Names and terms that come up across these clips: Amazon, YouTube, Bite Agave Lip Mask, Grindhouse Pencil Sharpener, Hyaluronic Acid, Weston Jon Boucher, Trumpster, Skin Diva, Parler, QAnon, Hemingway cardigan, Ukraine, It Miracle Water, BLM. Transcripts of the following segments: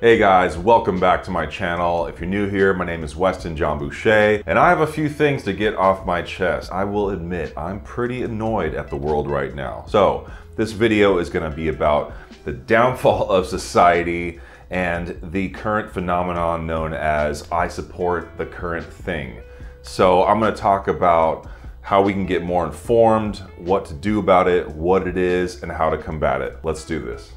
Hey guys, welcome back to my channel. If you're new here, my name is Weston Jon Boucher, and I have a few things to get off my chest. I will admit, I'm pretty annoyed at the world right now. So this video is gonna be about the downfall of society and the current phenomenon known as I support the current thing. So I'm gonna talk about how we can get more informed, what to do about it, what it is, and how to combat it. Let's do this.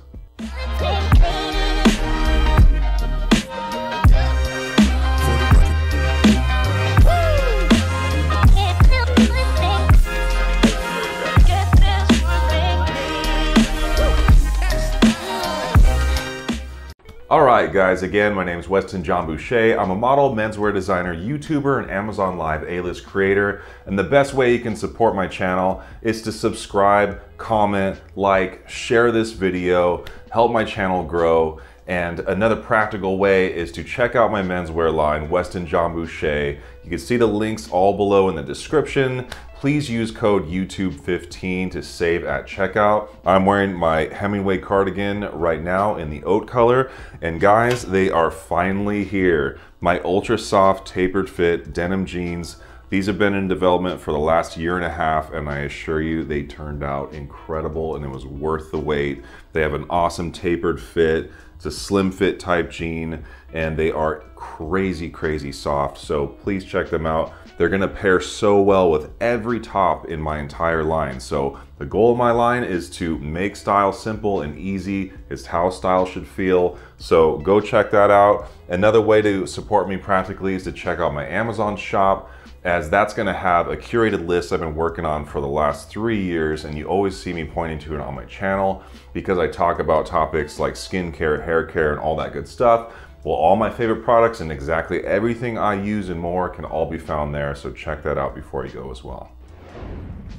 All right, guys, again, my name is Weston Jon Boucher. I'm a model, menswear designer, YouTuber, and Amazon Live A-list creator. And the best way you can support my channel is to subscribe, comment, like, share this video, help my channel grow. And another practical way is to check out my menswear line, Weston Jon Boucher. You can see the links all below in the description. Please use code YouTube15 to save at checkout. I'm wearing my Hemingway cardigan right now in the oat color. And guys, they are finally here. My ultra soft tapered fit denim jeans. These have been in development for the last year and a half, and I assure you they turned out incredible and it was worth the wait. They have an awesome tapered fit. It's a slim fit type jean, and they are crazy, crazy soft. So please check them out. They're gonna pair so well with every top in my entire line. So the goal of my line is to make style simple and easy. It's how style should feel. So go check that out. Another way to support me practically is to check out my Amazon shop, as that's gonna have a curated list I've been working on for the last 3 years, and you always see me pointing to it on my channel because I talk about topics like skincare, hair care, and all that good stuff. Well, all my favorite products and exactly everything I use and more can all be found there, so check that out before you go as well.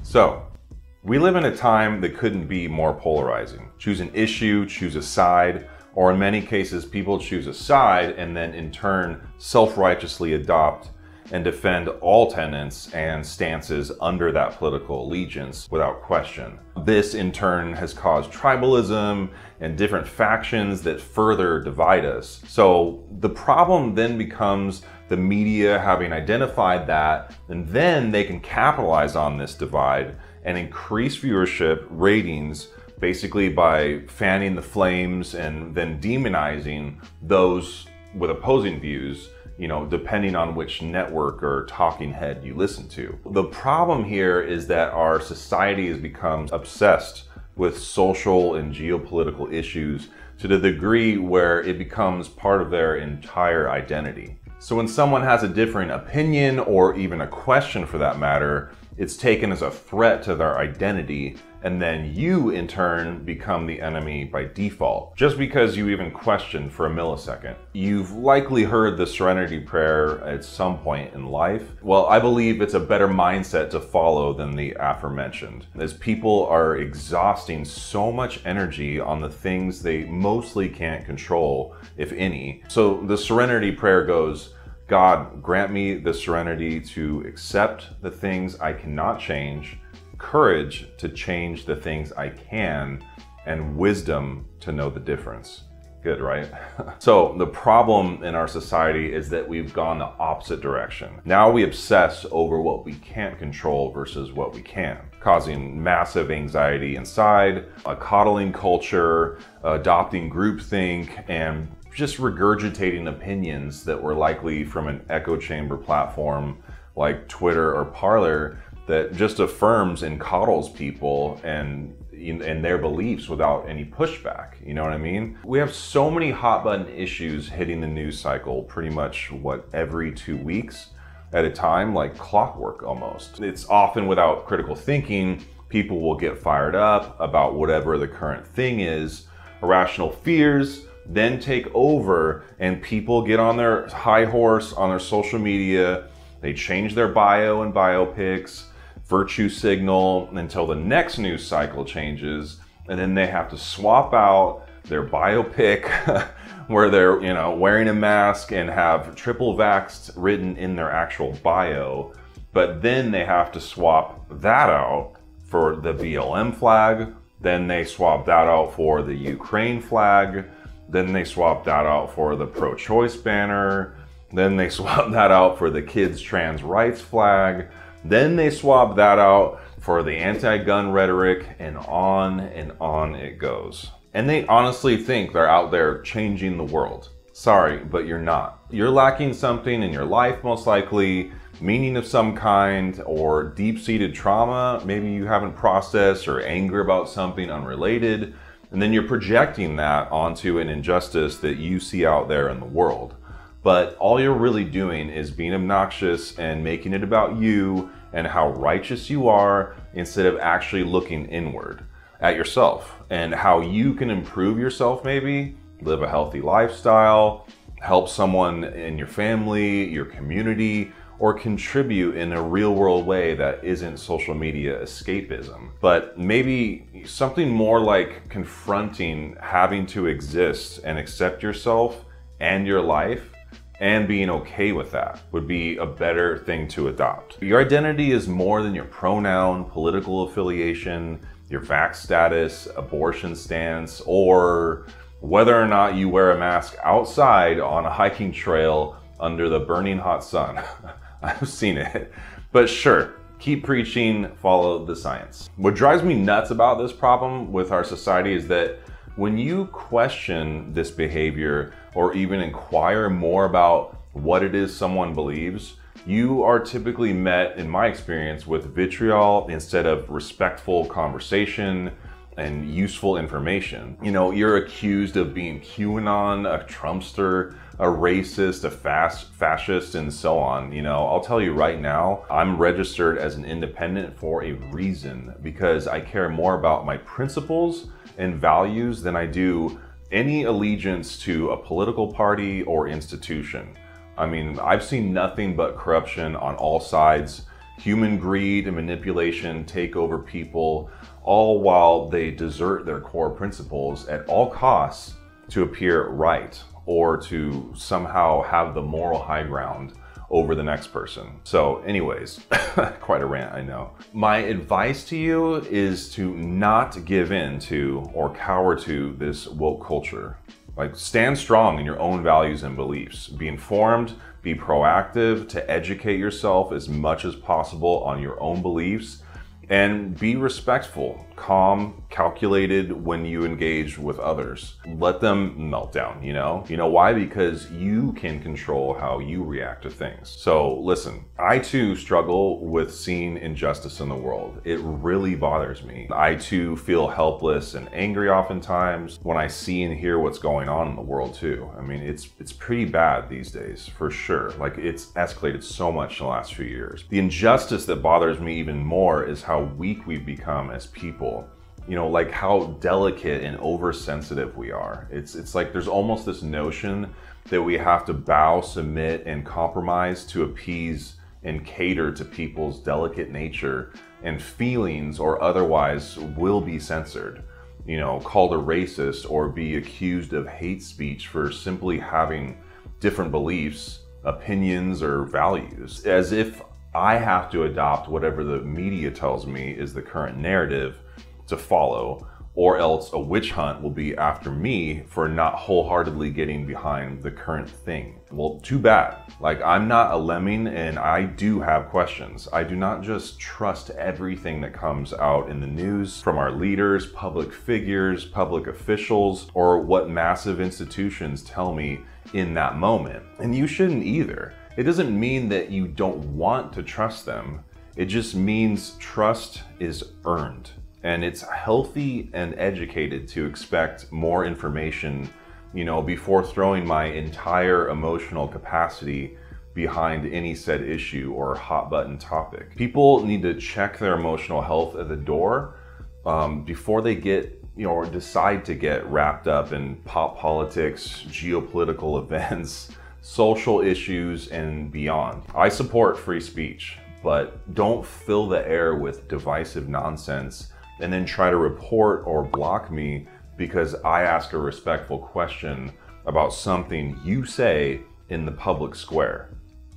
So, we live in a time that couldn't be more polarizing. Choose an issue, choose a side, or in many cases, people choose a side and then in turn self-righteously adopt and defend all tenets and stances under that political allegiance without question. This in turn has caused tribalism and different factions that further divide us. So the problem then becomes the media having identified that, and then they can capitalize on this divide and increase viewership ratings basically by fanning the flames and then demonizing those with opposing views, you know, depending on which network or talking head you listen to. The problem here is that our society has become obsessed with social and geopolitical issues to the degree where it becomes part of their entire identity. So when someone has a differing opinion or even a question for that matter, it's taken as a threat to their identity, and then you in turn become the enemy by default, just because you even question for a millisecond. You've likely heard the Serenity Prayer at some point in life. Well, I believe it's a better mindset to follow than the aforementioned, as people are exhausting so much energy on the things they mostly can't control, if any. So the Serenity Prayer goes, God, grant me the serenity to accept the things I cannot change, courage to change the things I can, and wisdom to know the difference. Good, right? So the problem in our society is that we've gone the opposite direction. Now we obsess over what we can't control versus what we can, causing massive anxiety inside, a coddling culture, adopting groupthink, and just regurgitating opinions that were likely from an echo chamber platform like Twitter or Parler that just affirms and coddles people and their beliefs without any pushback, you know what I mean? We have so many hot button issues hitting the news cycle pretty much, what, every 2 weeks at a time, like clockwork almost. It's often without critical thinking, people will get fired up about whatever the current thing is, irrational fears, then take over, and people get on their high horse on their social media. They change their bio and biopics, virtue signal until the next news cycle changes, and then they have to swap out their biopic where they're, you know, wearing a mask and have triple vaxxed written in their actual bio, but then they have to swap that out for the BLM flag, then they swap that out for the Ukraine flag, Then they swapped that out for the pro-choice banner. Then they swapped that out for the kids' trans rights flag. Then they swapped that out for the anti-gun rhetoric, and on it goes. And they honestly think they're out there changing the world. Sorry, but you're not. You're lacking something in your life, most likely, meaning of some kind, or deep-seated trauma. Maybe you haven't processed, or anger about something unrelated. And then you're projecting that onto an injustice that you see out there in the world. But all you're really doing is being obnoxious and making it about you and how righteous you are, instead of actually looking inward at yourself and how you can improve yourself, maybe live a healthy lifestyle, help someone in your family, your community, or contribute in a real world way that isn't social media escapism, but maybe something more like confronting having to exist and accept yourself and your life, and being okay with that would be a better thing to adopt. Your identity is more than your pronoun, political affiliation, your vax status, abortion stance, or whether or not you wear a mask outside on a hiking trail under the burning hot sun. I've seen it. But sure, keep preaching, follow the science. What drives me nuts about this problem with our society is that when you question this behavior or even inquire more about what it is someone believes, you are typically met, in my experience, with vitriol instead of respectful conversation and useful information. You know, you're accused of being QAnon, a Trumpster, a racist, a fascist, and so on. You know, I'll tell you right now, I'm registered as an independent for a reason, because I care more about my principles and values than I do any allegiance to a political party or institution. I mean, I've seen nothing but corruption on all sides, human greed and manipulation take over people, all while they desert their core principles at all costs to appear right or to somehow have the moral high ground over the next person. So anyways, quite a rant, I know. My advice to you is to not give in to or cower to this woke culture. Like, stand strong in your own values and beliefs. Be informed, be proactive to educate yourself as much as possible on your own beliefs, and be respectful, calm, calculated when you engage with others. Let them melt down, you know? You know why? Because you can control how you react to things. So listen, I too struggle with seeing injustice in the world. It really bothers me. I too feel helpless and angry oftentimes when I see and hear what's going on in the world too. I mean, it's pretty bad these days, for sure. Like, it's escalated so much in the last few years. The injustice that bothers me even more is how weak we've become as people. You know, like how delicate and oversensitive we are. It's like there's almost this notion that we have to bow, submit, and compromise to appease and cater to people's delicate nature and feelings, or otherwise will be censored, you know, called a racist, or be accused of hate speech for simply having different beliefs, opinions, or values. As if I have to adopt whatever the media tells me is the current narrative to follow, or else a witch hunt will be after me for not wholeheartedly getting behind the current thing. Well, too bad. Like, I'm not a lemming, and I do have questions. I do not just trust everything that comes out in the news from our leaders, public figures, public officials, or what massive institutions tell me in that moment. And you shouldn't either. It doesn't mean that you don't want to trust them. It just means trust is earned, and it's healthy and educated to expect more information, you know, before throwing my entire emotional capacity behind any said issue or hot button topic. People need to check their emotional health at the door before they get, you know, or decide to get wrapped up in pop politics, geopolitical events, social issues, and beyond. I support free speech, but don't fill the air with divisive nonsense and then try to report or block me because I ask a respectful question about something you say in the public square.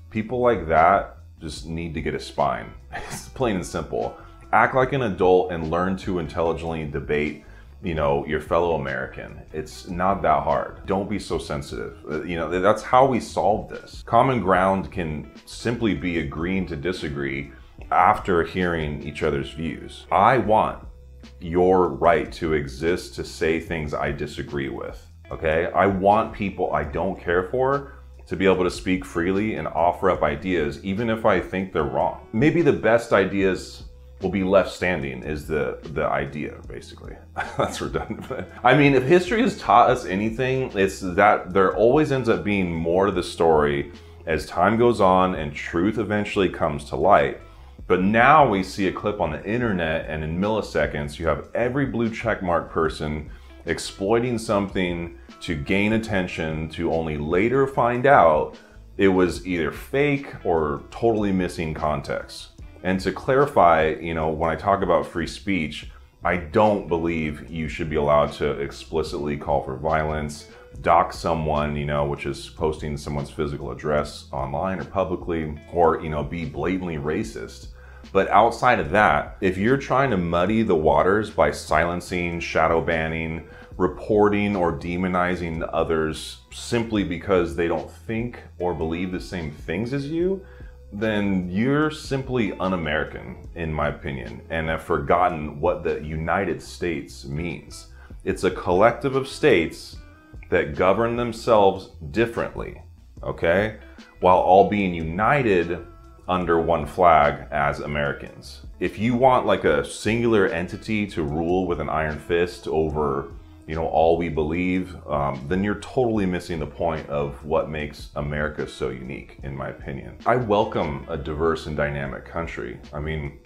People like that just need to get a spine. It's plain and simple. Act like an adult and learn to intelligently debate your fellow American. It's not that hard. Don't be so sensitive. That's how we solve this. Common ground can simply be agreeing to disagree after hearing each other's views. I want your right to exist to say things I disagree with, okay? I want people I don't care for to be able to speak freely and offer up ideas, even if I think they're wrong. Maybe the best ideas will be left standing is the idea, basically. That's redundant. I mean, if history has taught us anything, it's that there always ends up being more to the story as time goes on and truth eventually comes to light. But now we see a clip on the internet and in milliseconds, you have every blue checkmark person exploiting something to gain attention to only later find out it was either fake or totally missing context. And to clarify, when I talk about free speech, I don't believe you should be allowed to explicitly call for violence, dox someone, which is posting someone's physical address online or publicly, or, be blatantly racist. But outside of that, if you're trying to muddy the waters by silencing, shadow banning, reporting, or demonizing others simply because they don't think or believe the same things as you, then you're simply un-American, in my opinion, and have forgotten what the United States means. It's a collective of states that govern themselves differently, okay? While all being united under one flag as Americans. If you want like a singular entity to rule with an iron fist over, all we believe, then you're totally missing the point of what makes America so unique, in my opinion. I welcome a diverse and dynamic country. I mean,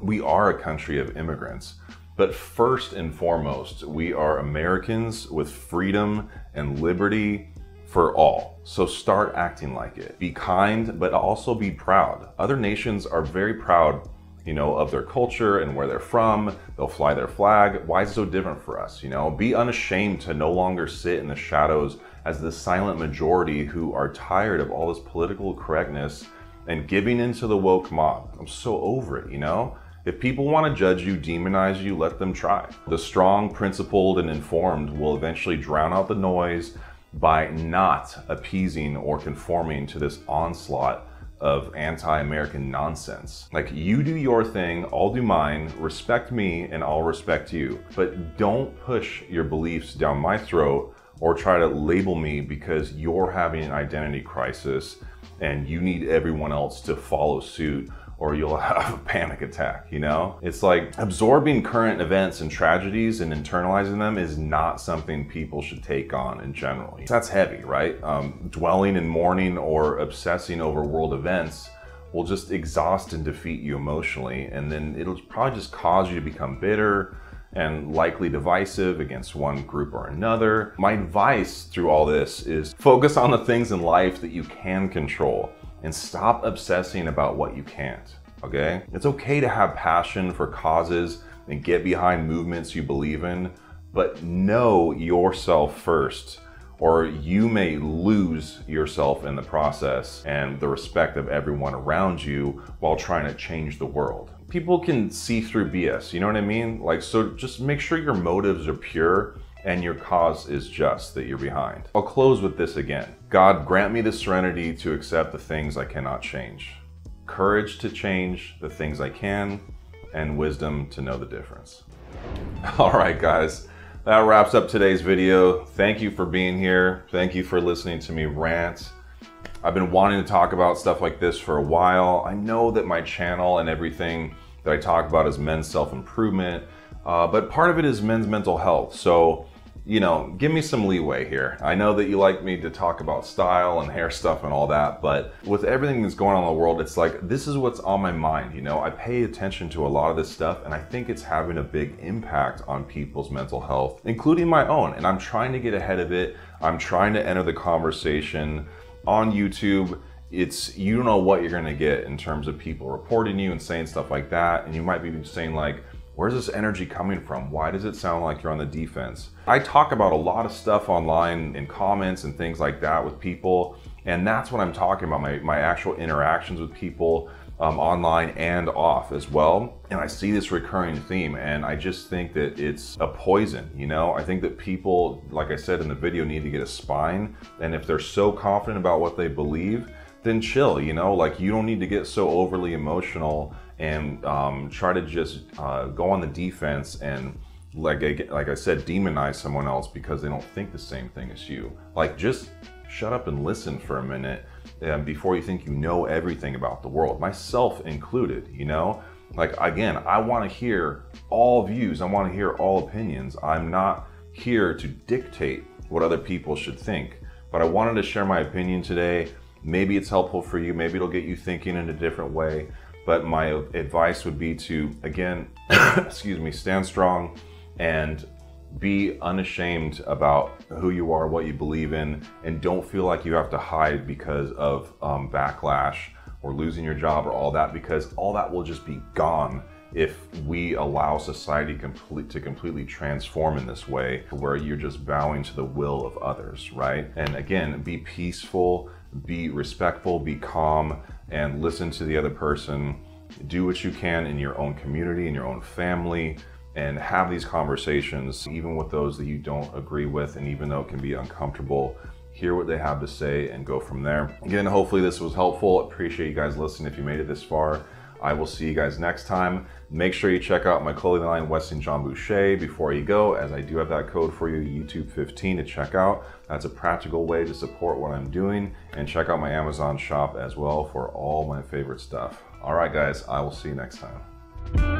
we are a country of immigrants, but first and foremost, we are Americans with freedom and liberty for all. So start acting like it. Be kind, but also be proud. Other nations are very proud of their culture and where they're from. They'll fly their flag. Why is it so different for us? Be unashamed to no longer sit in the shadows as the silent majority who are tired of all this political correctness and giving into the woke mob. I'm so over it, If people want to judge you, demonize you, let them try. The strong, principled, and informed will eventually drown out the noise by not appeasing or conforming to this onslaught of anti-American nonsense. Like, you do your thing, I'll do mine, respect me, and I'll respect you. But don't push your beliefs down my throat or try to label me because you're having an identity crisis and you need everyone else to follow suit or you'll have a panic attack, It's like absorbing current events and tragedies and internalizing them is not something people should take on in general. That's heavy, right? Dwelling and mourning or obsessing over world events will just exhaust and defeat you emotionally, and then it'll probably just cause you to become bitter and likely divisive against one group or another. My advice through all this is focus on the things in life that you can control and stop obsessing about what you can't, okay? It's okay to have passion for causes and get behind movements you believe in, but know yourself first, or you may lose yourself in the process and the respect of everyone around you while trying to change the world. People can see through BS, you know what I mean? Like, so just make sure your motives are pure and your cause is just that you're behind. I'll close with this again. God, grant me the serenity to accept the things I cannot change, courage to change the things I can, and wisdom to know the difference. All right, guys, that wraps up today's video. Thank you for being here. Thank you for listening to me rant. I've been wanting to talk about stuff like this for a while. I know that my channel and everything that I talk about is men's self-improvement, but part of it is men's mental health. So, give me some leeway here. I know that you like me to talk about style and hair stuff and all that, but with everything that's going on in the world, it's like, this is what's on my mind, I pay attention to a lot of this stuff, and I think it's having a big impact on people's mental health, including my own, and I'm trying to get ahead of it. I'm trying to enter the conversation on YouTube. It's, you don't know what you're gonna get in terms of people reporting you and saying stuff like that, and you might be saying like, where's this energy coming from? Why does it sound like you're on the defense? I talk about a lot of stuff online in comments and things like that with people, and that's what I'm talking about, my actual interactions with people. online and off as well. And I see this recurring theme, and I just think that it's a poison, you know? I think that people, like I said in the video, need to get a spine. And if they're so confident about what they believe, then chill, you know? Like, you don't need to get so overly emotional and try to just go on the defense and, like I said, demonize someone else because they don't think the same thing as you. Like, just shut up and listen for a minute before you think you know everything about the world, myself included, you know? Like, again, I want to hear all views. I want to hear all opinions. I'm not here to dictate what other people should think, but I wanted to share my opinion today. Maybe it's helpful for you. Maybe it'll get you thinking in a different way. But my advice would be to, again, excuse me, stand strong and be unashamed about who you are, what you believe in, and don't feel like you have to hide because of backlash or losing your job or all that, because all that will just be gone if we allow society to completely transform in this way, where you're just bowing to the will of others, right? And again, be peaceful, be respectful, be calm, and listen to the other person. Do what you can in your own community, in your own family, and have these conversations, even with those that you don't agree with, and even though it can be uncomfortable, hear what they have to say and go from there. Again, hopefully this was helpful. Appreciate you guys listening if you made it this far. I will see you guys next time. Make sure you check out my clothing line, Weston Jon Boucher, before you go, as I do have that code for you, YouTube15, to check out. That's a practical way to support what I'm doing. And check out my Amazon shop as well for all my favorite stuff. All right, guys, I will see you next time.